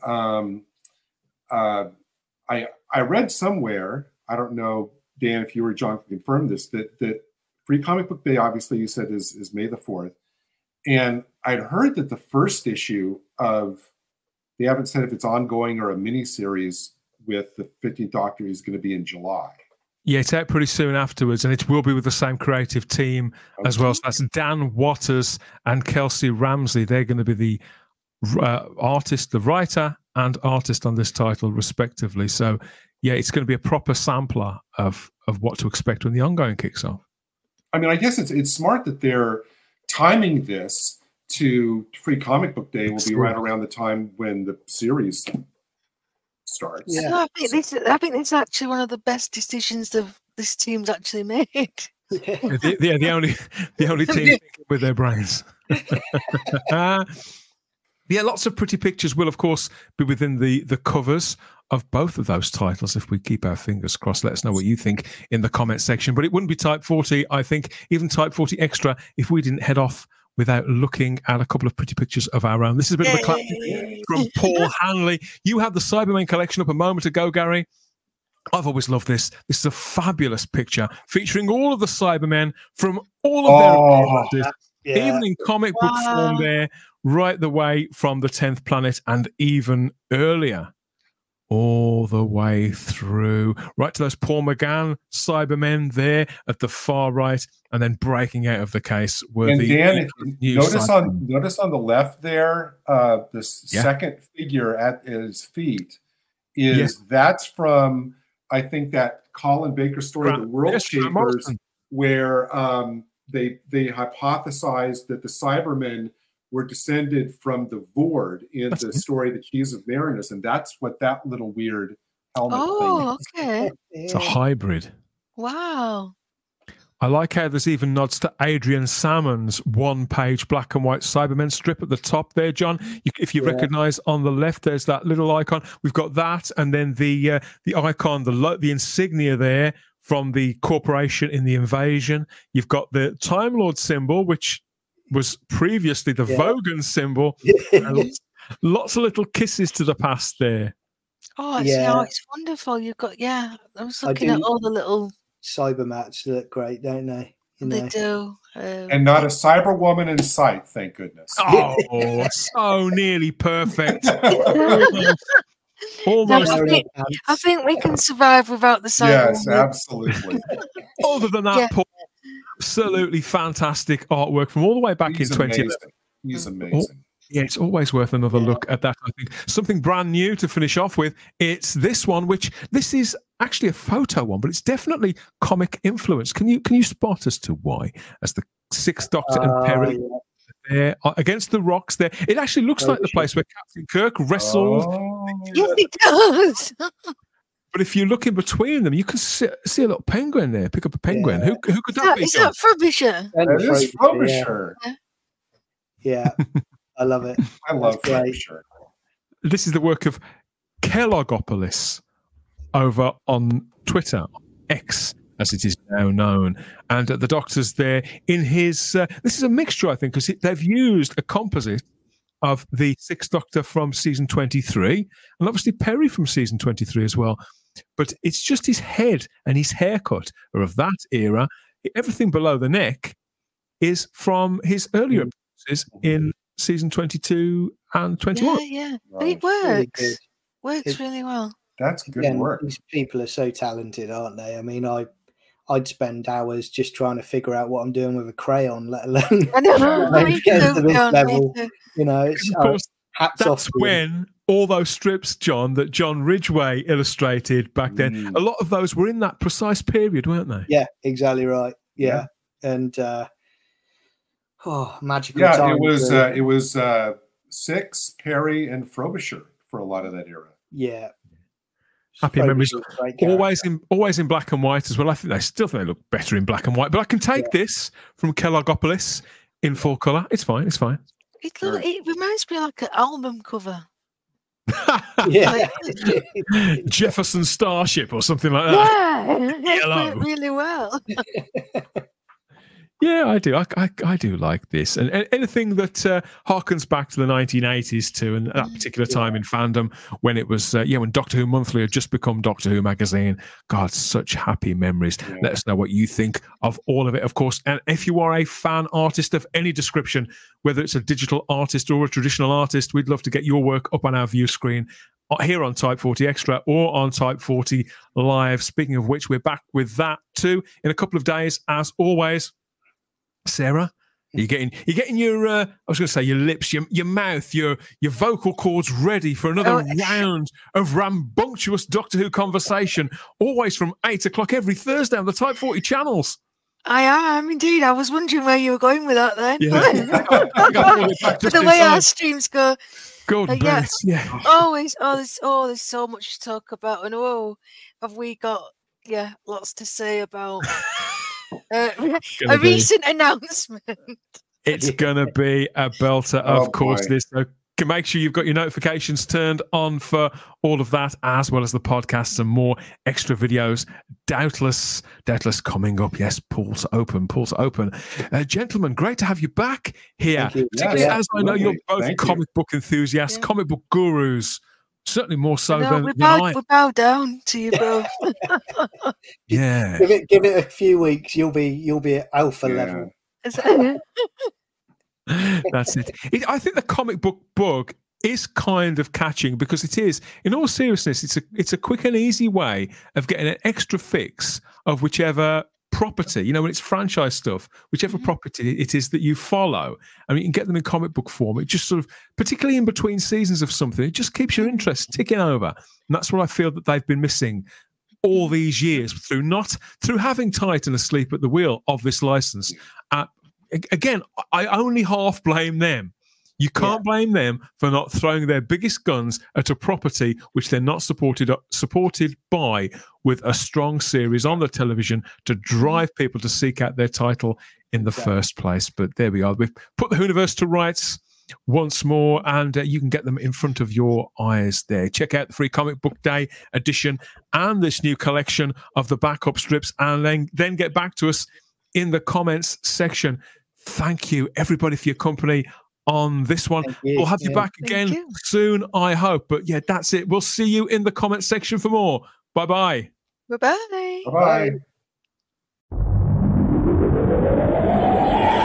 I read somewhere, I don't know, Dan, if you or John can confirm this, that Free Comic Book Day, obviously you said is May the 4th. And I'd heard that the first issue of, they haven't said if it's ongoing or a miniseries with the 15th Doctor is going to be in July. Yeah, it's out pretty soon afterwards, and it will be with the same creative team as well. So that's Dan Watters and Kelsey Ramsey. They're going to be the artist, the writer, and artist on this title, respectively. So yeah, it's going to be a proper sampler of what to expect when the ongoing kicks off. I mean, I guess it's smart that they're timing this to Free Comic Book Day. Will be right around the time when the series starts. Yeah. No, I think this is actually one of the best decisions of this team's actually made. Yeah, the only team with their brains. Yeah, lots of pretty pictures will, of course, be within the covers of both of those titles. If we keep our fingers crossed, let us know what you think in the comment section. But it wouldn't be Type 40, I think, even Type 40 Extra, if we didn't head off without looking at a couple of pretty pictures of our own. This is a bit of a clap from Paul Hanley. You had the Cybermen collection up a moment ago, Gary. I've always loved this. This is a fabulous picture featuring all of the Cybermen from all of their appearances, even in comic book form there, right the way from the 10th planet and even earlier, all the way through, right to those Paul McGann Cybermen there at the far right, and then breaking out of the case were and the Dan, notice on the left there, this second figure at his feet is that's from, I think, that Colin Baker story, The World Shapers, where they hypothesized that the Cybermen were descended from the Vord in the story The Keys of Marinus, and that's what that little weird helmet thing is. It's a hybrid. Wow. I like how there's even nods to Adrian Salmon's one-page black and white Cybermen strip at the top there, John. If you recognise on the left, there's that little icon. We've got that, and then the icon, the insignia there from the corporation in the invasion. You've got the Time Lord symbol, which was previously the Vogan symbol. Lots of little kisses to the past there. Oh, it's wonderful. You've got I was looking at all the little. Cybermats look great, don't they? You know? They do. And not a Cyberwoman in sight, thank goodness. Oh, so nearly perfect. Almost. I think we can survive without the Cyberwoman. Yes, absolutely. Other than that, Paul, absolutely fantastic artwork from all the way back in 2011. He's amazing. Yeah, it's always worth another look at that, I think. Something brand new to finish off with, it's this one, which this is actually a photo one, but it's definitely comic influence. Can you spot as to why? As the Sixth Doctor and Perry there against the rocks there. It actually looks like the place where Captain Kirk wrestled. Yes, it does. But if you look in between them, you can see a little penguin there. Pick up a penguin. Yeah. Who could that be? Is that Frobisher? That is Frobisher. Yeah. I love it. I love Frobisher. This is the work of Kelloggopolis over on Twitter, X, as it is now known. And the Doctor's there in his... this is a mixture, I think, because they've used a composite of the Sixth Doctor from season 23 and obviously Perry from season 23 as well. But it's just his head and his haircut are of that era. Everything below the neck is from his earlier appearances in season 22 and 21. Yeah, right. It works. Really works really well. That's good work. These people are so talented, aren't they? I mean, I'd spend hours just trying to figure out what I'm doing with a crayon, let alone you know. It's, of course, that's when all those strips, John, that John Ridgway illustrated back then, a lot of those were in that precise period, weren't they? Yeah, exactly right. Yeah. And magical time. It was Six, Perry, and Frobisher for a lot of that era. Yeah. Happy memories. Always in black and white as well. I think they look better in black and white. But I can take this from Kelloggopolis in full colour. It's fine. It's fine. It reminds me like an album cover. Jefferson Starship or something like that. Yeah, it worked really well. Yeah, I do. I do like this, and anything that harkens back to the 1980s too, and that particular time in fandom when it was when Doctor Who Monthly had just become Doctor Who Magazine. God, such happy memories. Yeah. Let us know what you think of all of it, of course. And if you are a fan artist of any description, whether it's a digital artist or a traditional artist, we'd love to get your work up on our view screen here on Type 40 Extra or on Type 40 Live. Speaking of which, we're back with that too in a couple of days, as always. Sarah, You're getting your I was going to say your lips, your mouth, your vocal cords ready for another round of rambunctious Doctor Who conversation. Always from 8 o'clock every Thursday on the Type 40 channels. I am indeed. I was wondering where you were going with that then. Yeah. But the way our streams go. God bless. Yeah. There's so much to talk about, and have we got lots to say about a recent announcement. It's gonna be a belter, of course. This so make sure you've got your notifications turned on for all of that, as well as the podcasts and more extra videos. Doubtless coming up. Yes, pulse open. Gentlemen, great to have you back here. You. Particularly as I know you're both comic book enthusiasts, comic book gurus. Certainly more so we bow down to you, bro. Give it a few weeks. You'll be at alpha level. Is that it? That's it. I think the comic book bug is kind of catching, because it is, in all seriousness, it's a quick and easy way of getting an extra fix of whichever property, when it's franchise stuff, whichever property it is that you follow. I mean, you can get them in comic book form. It just sort of, particularly in between seasons of something, it just keeps your interest ticking over. And that's what I feel that they've been missing all these years through having Titan asleep at the wheel of this license. Again, I only half blame them. You can't blame them for not throwing their biggest guns at a property which they're not supported by with a strong series on the television to drive people to seek out their title in the first place. But there we are. We've put the Hooniverse to rights once more, and you can get them in front of your eyes there. Check out the Free Comic Book Day edition and this new collection of the backup strips, and then get back to us in the comments section. Thank you, everybody, for your company on this one. We'll have you back again soon, I hope. But that's it. We'll see you in the comment section for more. Bye-bye. Bye-bye. Bye-bye.